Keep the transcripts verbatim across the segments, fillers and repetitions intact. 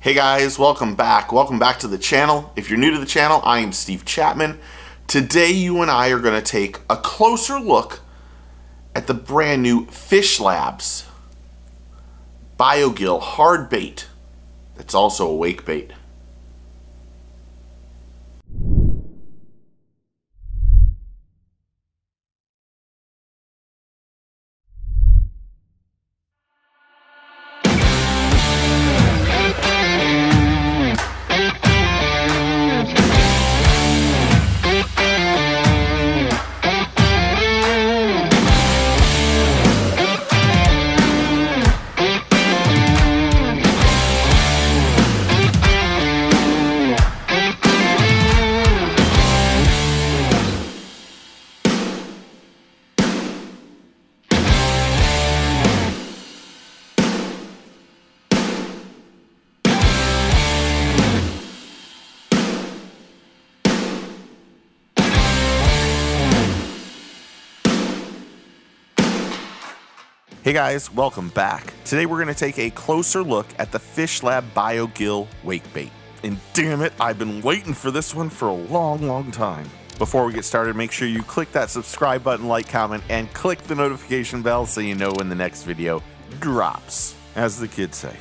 Hey guys, welcome back. Welcome back to the channel. If you're new to the channel, I am Steve Chapman. Today you and I are going to take a closer look at the brand new Fish Labs BioGill hard bait. It's also a wake bait. Hey guys, welcome back. Today we're going to take a closer look at the Fish Lab BioGill wake bait. And damn it, I've been waiting for this one for a long, long time. Before we get started, make sure you click that subscribe button, like, comment, and click the notification bell so you know when the next video drops. As the kids say,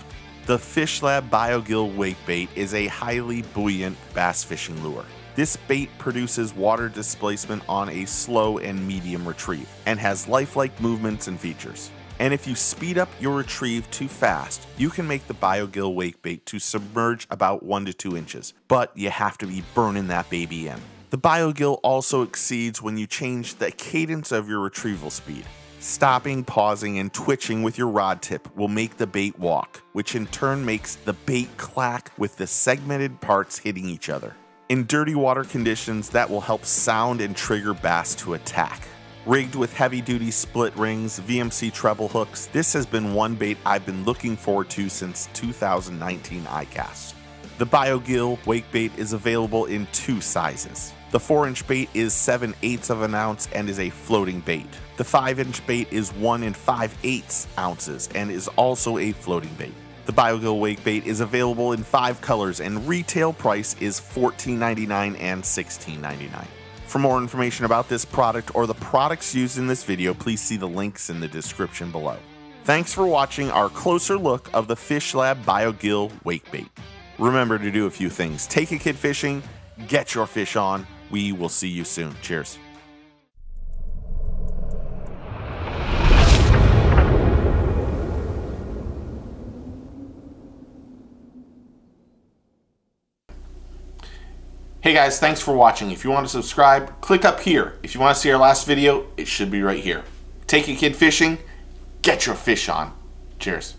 the Fish Lab BioGill wake bait is a highly buoyant bass fishing lure. This bait produces water displacement on a slow and medium retrieve and has lifelike movements and features. And if you speed up your retrieve too fast, you can make the BioGill wake bait to submerge about one to two inches, but you have to be burning that baby in. The BioGill also exceeds when you change the cadence of your retrieval speed. Stopping, pausing, and twitching with your rod tip will make the bait walk, which in turn makes the bait clack with the segmented parts hitting each other. In dirty water conditions, that will help sound and trigger bass to attack. Rigged with heavy-duty split rings, V M C treble hooks, this has been one bait I've been looking forward to since two thousand nineteen ICAST. The BioGill wake bait is available in two sizes. The four inch bait is seven eighths of an ounce and is a floating bait. The five inch bait is one and five eighths ounces and is also a floating bait. The BioGill wake bait is available in five colors and retail price is fourteen ninety-nine and sixteen ninety-nine. For more information about this product or the products used in this video, please see the links in the description below. Thanks for watching our closer look of the Fish Lab BioGill wake bait. Remember to do a few things. Take a kid fishing, get your fish on. We will see you soon. Cheers. Hey guys, thanks for watching. If you want to subscribe, click up here. If you want to see our last video, it should be right here. Take a kid fishing, get your fish on. Cheers.